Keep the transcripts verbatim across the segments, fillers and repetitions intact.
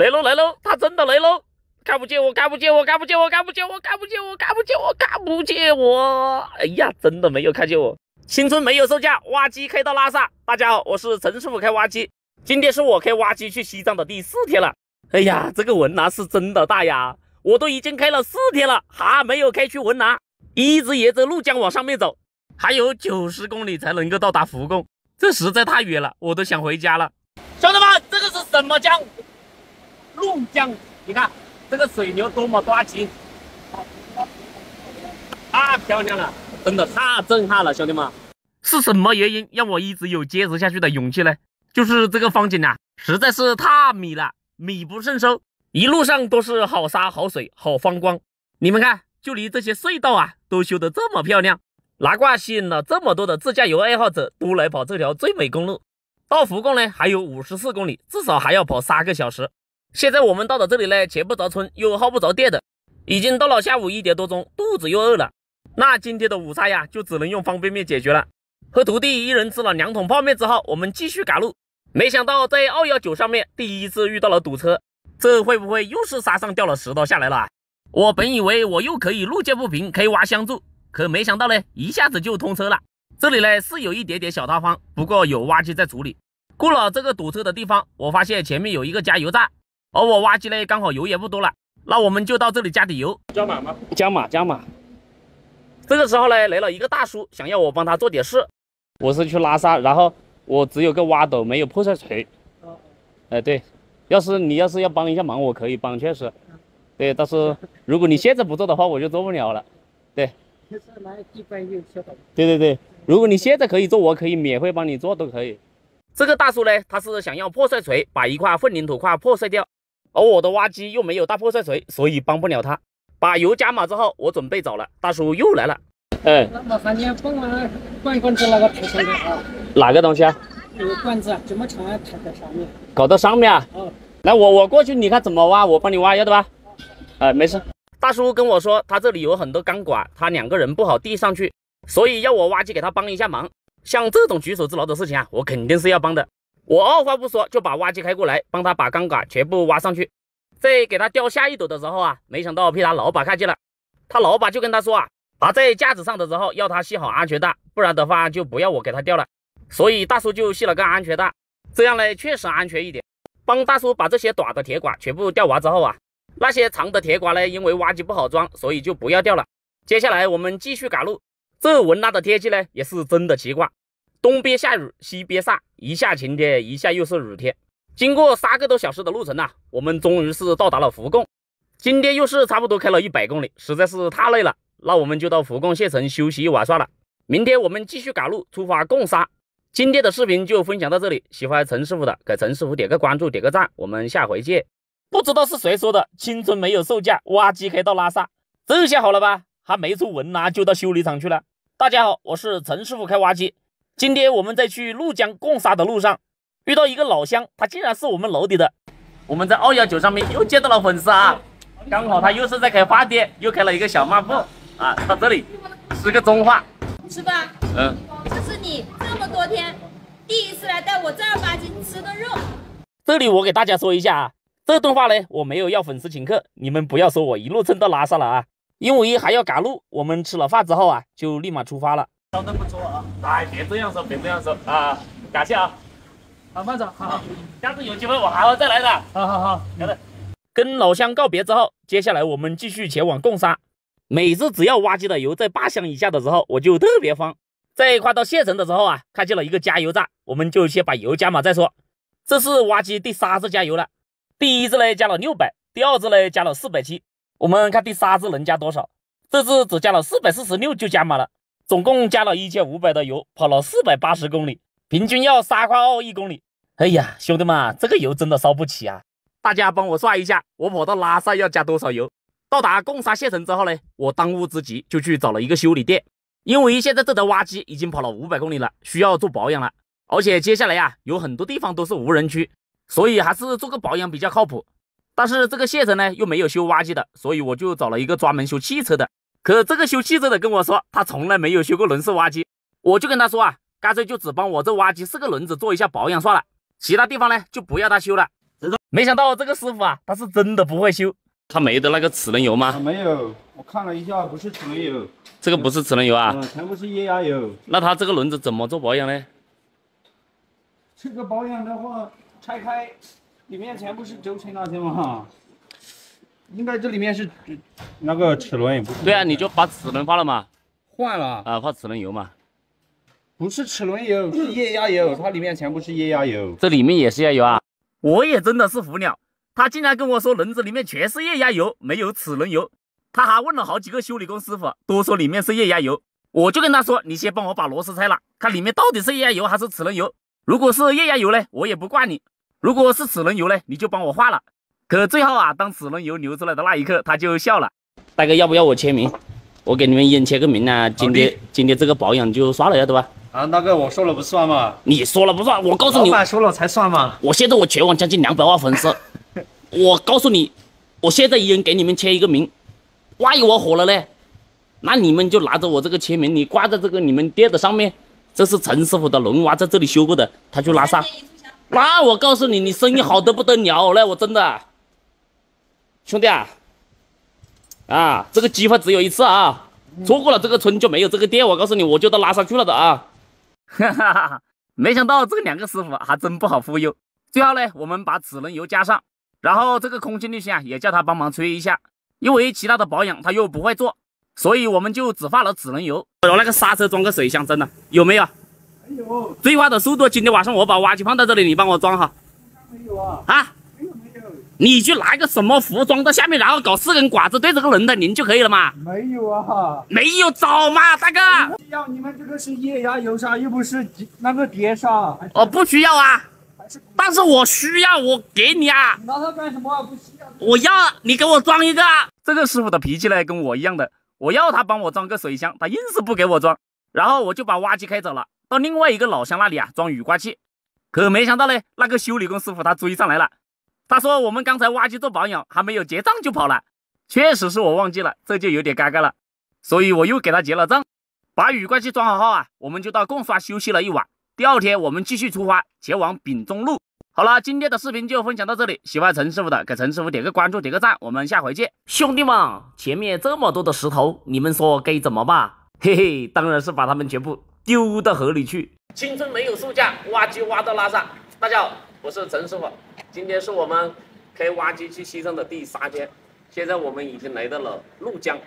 来喽来喽，他真的来喽！看不见我，看不见我，看不见我，看不见我，看不见我，看不见我，看不见我！哎呀，真的没有看见我！新春没有售价，挖机开到拉萨。大家好，我是陈师傅开挖机，今天是我开挖机去西藏的第四天了。哎呀，这个文拿是真的大呀！我都已经开了四天了，还没有开去文拿，一直沿着怒江往上面走，还有九十公里才能够到达福贡，这实在太远了，我都想回家了。兄弟们，这个是什么江？ 怒江，你看这个水流多么抓急，太漂亮了，真的太震撼了，兄弟们！是什么原因让我一直有坚持下去的勇气呢？就是这个风景啊，实在是太美了，美不胜收，一路上都是好沙好水好风光。你们看，就连这些隧道啊，都修得这么漂亮，难怪吸引了这么多的自驾游爱好者都来跑这条最美公路。到福贡呢，还有五十四公里，至少还要跑三个小时。 现在我们到了这里呢，前不着村又后不着店的，已经到了下午一点多钟，肚子又饿了。那今天的午餐呀，就只能用方便面解决了。和徒弟一人吃了两桶泡面之后，我们继续赶路。没想到在二一九上面第一次遇到了堵车，这会不会又是沙上掉了石头下来了啊？我本以为我又可以路见不平开挖相助，可没想到呢，一下子就通车了。这里呢是有一点点小塌方，不过有挖机在处理。过了这个堵车的地方，我发现前面有一个加油站。 而我挖机呢，刚好油也不多了，那我们就到这里加点油，加码吗？加码加码。这个时候呢，来了一个大叔，想要我帮他做点事。我是去拉萨，然后我只有个挖斗，没有破碎锤。哦。哎，对，要是你要是要帮一下忙，我可以帮，确实。对，但是如果你现在不做的话，我就做不了了。对。对对对，如果你现在可以做，我可以免费帮你做，都可以。这个大叔呢，他是想要破碎锤把一块混凝土块破碎掉。 而我的挖机又没有大破碎锤，所以帮不了他。把油加满之后，我准备走了，大叔又来了。哎，麻烦你帮我灌一罐子那个排水的啊。哪个东西啊？那个罐子怎么长啊？抬到上面。搞到上面啊？哦。来，我我过去，你看怎么挖，我帮你挖，要得吧？哎，没事。大叔跟我说，他这里有很多钢管，他两个人不好递上去，所以要我挖机给他帮一下忙。像这种举手之劳的事情啊，我肯定是要帮的。 我二话不说就把挖机开过来，帮他把钢管全部挖上去。在给他吊下一斗的时候啊，没想到被他老板看见了。他老板就跟他说啊，他在架子上的时候要他系好安全带，不然的话就不要我给他吊了。所以大叔就系了个安全带，这样呢确实安全一点。帮大叔把这些短的铁管全部吊完之后啊，那些长的铁管呢，因为挖机不好装，所以就不要吊了。接下来我们继续赶路。这文拿的天气呢，也是真的奇怪。 东边下雨，西边晒，一下晴天，一下又是雨天。经过三个多小时的路程呐、啊，我们终于是到达了福贡。今天又是差不多开了一百公里，实在是太累了。那我们就到福贡县城休息一晚算了。明天我们继续赶路，出发贡沙。今天的视频就分享到这里，喜欢陈师傅的给陈师傅点个关注，点个赞。我们下回见。不知道是谁说的，青春没有售价，挖机开到拉萨。这下好了吧？还没出文拿就到修理厂去了。大家好，我是陈师傅开挖机。 今天我们在去怒江贡沙的路上，遇到一个老乡，他竟然是我们楼底的。我们在二一九上面又见到了粉丝啊，刚好他又是在开饭店，又开了一个小卖部啊。到这里吃个中饭，是吧？嗯，这是你这么多天第一次来到我正儿八经吃顿肉。这里我给大家说一下啊，这顿饭呢我没有要粉丝请客，你们不要说我一路蹭到拉萨了啊，因为还要赶路。我们吃了饭之后啊，就立马出发了。 烧的不错啊！哎，别这样说，别这样说啊！感谢啊，好，慢走，好好，下次有机会我还会再来的。好好好，好的。跟老乡告别之后，接下来我们继续前往贡沙。每次只要挖机的油在八箱以下的时候，我就特别慌。在快到县城的时候啊，看见了一个加油站，我们就先把油加满再说。这是挖机第三次加油了，第一次呢加了六百，第二次呢加了四百七。我们看第三次能加多少？这次只加了四百四十六就加满了。 总共加了一千五百的油，跑了四百八十公里，平均要三块二一公里。哎呀，兄弟们，这个油真的烧不起啊！大家帮我算一下，我跑到拉萨要加多少油？到达贡沙县城之后呢，我当务之急就去找了一个修理店，因为现在这台挖机已经跑了五百公里了，需要做保养了。而且接下来啊，有很多地方都是无人区，所以还是做个保养比较靠谱。但是这个县城呢，又没有修挖机的，所以我就找了一个专门修汽车的。 可这个修汽车的跟我说，他从来没有修过轮式挖机，我就跟他说啊，干脆就只帮我这挖机四个轮子做一下保养算了，其他地方呢就不要他修了。没想到这个师傅啊，他是真的不会修。他没的那个齿轮油吗？没有，我看了一下，不是齿轮油。这个不是齿轮油啊，嗯、全部是液压油。那他这个轮子怎么做保养呢？这个保养的话，拆开里面全部是轴承那些嘛。 应该这里面是那个齿轮也不是。对啊，你就把齿轮换了嘛。换了啊，换齿轮油嘛。不是齿轮油，是液压油，它里面全部是液压油。这里面也是液压油啊！我也真的是服了，他竟然跟我说轮子里面全是液压油，没有齿轮油。他还问了好几个修理工师傅，都说里面是液压油。我就跟他说，你先帮我把螺丝拆了，看里面到底是液压油还是齿轮油。如果是液压油呢，我也不挂你；如果是齿轮油呢，你就帮我换了。 可最后啊，当齿轮油流出来的那一刻，他就笑了。大哥，要不要我签名？我给你们验签个名啊！今天今天这个保养就算了呀，对吧？啊，那个我说了不算嘛。你说了不算，我告诉你，老板说了才算嘛。我现在我全网将近两百万粉丝，我告诉你，我现在一人给你们签一个名。万一我火了嘞，那你们就拿着我这个签名，你挂在这个你们店的上面。这是陈师傅的轮挖，在这里修过的，他去拉萨。那我告诉你，你生意好得不得了嘞，我真的。 兄弟啊，啊，这个机会只有一次啊！错过了这个村就没有这个店，我告诉你，我就到拉萨去了的啊！哈哈哈！没想到这两个师傅还真不好忽悠。最后呢，我们把齿轮油加上，然后这个空气滤芯啊也叫他帮忙吹一下，因为其他的保养他又不会做，所以我们就只换了齿轮油。我那个刹车装个水箱，真的有没有？没有。最快的速度，今天晚上我把挖机放在这里，你帮我装哈。没有啊。啊？ 你去拿个什么服装到下面，然后搞四根管子对着个轮胎拧就可以了嘛？没有啊，没有找嘛，大哥。需要你们这个是液压油刹，又不是那个碟刹。哦，不需要啊，是但是我需要，我给你啊。你拿它干什么？不需要。我要你给我装一个。这个师傅的脾气呢，跟我一样的，我要他帮我装个水箱，他硬是不给我装，然后我就把挖机开走了，到另外一个老乡那里啊装雨刮器，可没想到呢，那个修理工师傅他追上来了。 他说：“我们刚才挖机做保养，还没有结账就跑了，确实是我忘记了，这就有点尴尬了。所以我又给他结了账，把雨刮器装好后啊，我们就到贡刷休息了一晚。第二天我们继续出发，前往丙中路。好了，今天的视频就分享到这里，喜欢陈师傅的给陈师傅点个关注，点个赞，我们下回见。兄弟们，前面这么多的石头，你们说该怎么办？嘿嘿，当然是把它们全部丢到河里去。青春没有售价，挖机挖到拉萨。大家好，我是陈师傅。” 今天是我们开挖机去西藏的第三天，现在我们已经来到了怒江。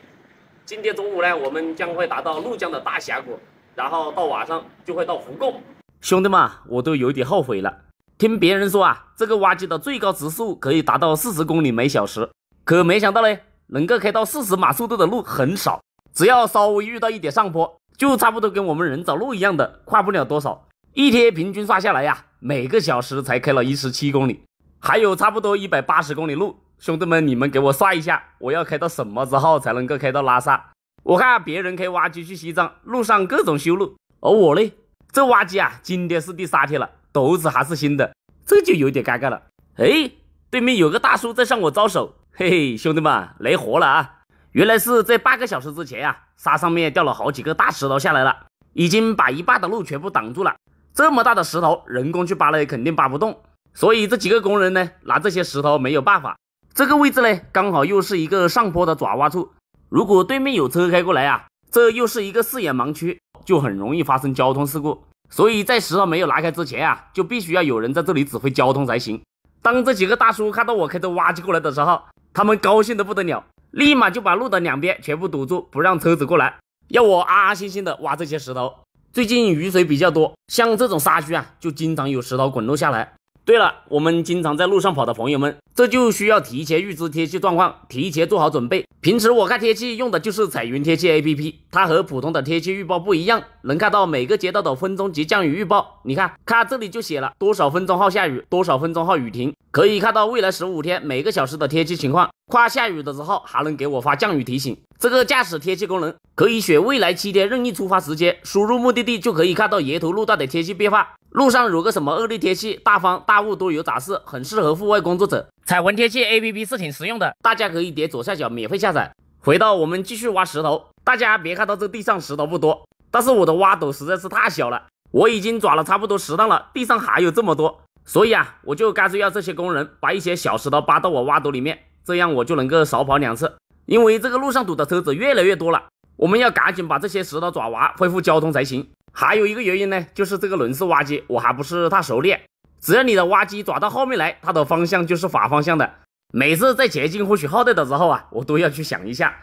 今天中午呢，我们将会达到怒江的大峡谷，然后到晚上就会到湖贡。兄弟们，我都有点后悔了。听别人说啊，这个挖机的最高时速可以达到四十公里每小时，可没想到嘞，能够开到四十码速度的路很少，只要稍微遇到一点上坡，就差不多跟我们人走路一样的，跨不了多少。一天平均算下来呀、啊，每个小时才开了一十七公里。 还有差不多一百八十公里路，兄弟们，你们给我算一下，我要开到什么时候才能够开到拉萨？我看别人开挖机去西藏，路上各种修路，而我嘞，这挖机啊，今天是第三天了，斗子还是新的，这就有点尴尬了。哎，对面有个大叔在向我招手，嘿嘿，兄弟们来活了啊！原来是在半个小时之前啊，沙上面掉了好几个大石头下来了，已经把一半的路全部挡住了。这么大的石头，人工去扒嘞，肯定扒不动。 所以这几个工人呢，拿这些石头没有办法。这个位置呢，刚好又是一个上坡的爪哇处。如果对面有车开过来啊，这又是一个视野盲区，就很容易发生交通事故。所以在石头没有拿开之前啊，就必须要有人在这里指挥交通才行。当这几个大叔看到我开着挖机过来的时候，他们高兴得不得了，立马就把路的两边全部堵住，不让车子过来，要我安安心心的挖这些石头。最近雨水比较多，像这种沙区啊，就经常有石头滚落下来。 对了，我们经常在路上跑的朋友们，这就需要提前预知天气状况，提前做好准备。平时我看天气用的就是彩云天气 A P P， 它和普通的天气预报不一样，能看到每个街道的分钟级降雨预报。你看，看这里就写了多少分钟后下雨，多少分钟后雨停，可以看到未来十五天每个小时的天气情况。快下雨的时候还能给我发降雨提醒。这个驾驶天气功能可以选未来七天任意出发时间，输入目的地就可以看到沿途路段的天气变化。 路上有个什么恶劣天气，大风大雾都有杂事，很适合户外工作者。彩文天气 A P P 是挺实用的，大家可以点左下角免费下载。回到我们继续挖石头，大家别看到这地上石头不多，但是我的挖斗实在是太小了，我已经抓了差不多十趟了，地上还有这么多。所以啊，我就干脆要这些工人把一些小石头扒到我挖斗里面，这样我就能够少跑两次。因为这个路上堵的车子越来越多了，我们要赶紧把这些石头爪娃恢复交通才行。还有一个原因呢，就是这个轮式挖机我还不是太熟练。只要你的挖机爪到后面来，它的方向就是反方向的。每次在竭尽或许后代的时候啊，我都要去想一下。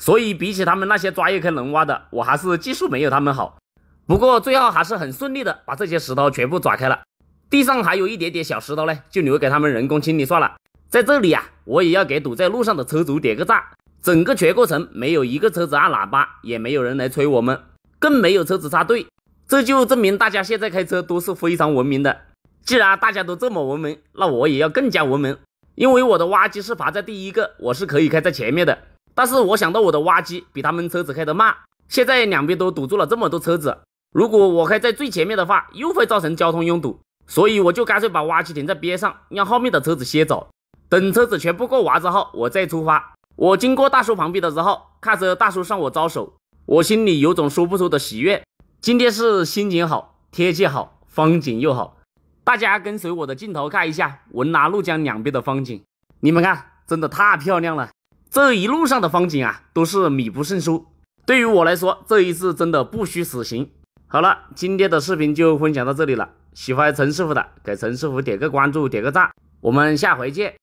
所以比起他们那些抓一颗能挖的，我还是技术没有他们好。不过最后还是很顺利的把这些石头全部抓开了。地上还有一点点小石头呢，就留给他们人工清理算了。在这里啊，我也要给堵在路上的车主点个赞。整个全过程没有一个车子按喇叭，也没有人来催我们，更没有车子插队，这就证明大家现在开车都是非常文明的。既然大家都这么文明，那我也要更加文明。因为我的挖机是爬在第一个，我是可以开在前面的，但是我想到我的挖机比他们车子开得慢，现在两边都堵住了这么多车子，如果我开在最前面的话，又会造成交通拥堵，所以我就干脆把挖机停在边上，让后面的车子歇走，等车子全部过完之后我再出发。我经过大叔旁边的时候，看着大叔向我招手，我心里有种说不出的喜悦。今天是心情好，天气好，风景又好。大家跟随我的镜头看一下文拿怒江两边的风景，你们看，真的太漂亮了。这一路上的风景啊，都是米不胜数。对于我来说，这一次真的不虚此行。好了，今天的视频就分享到这里了。喜欢陈师傅的，给陈师傅点个关注，点个赞。我们下回见。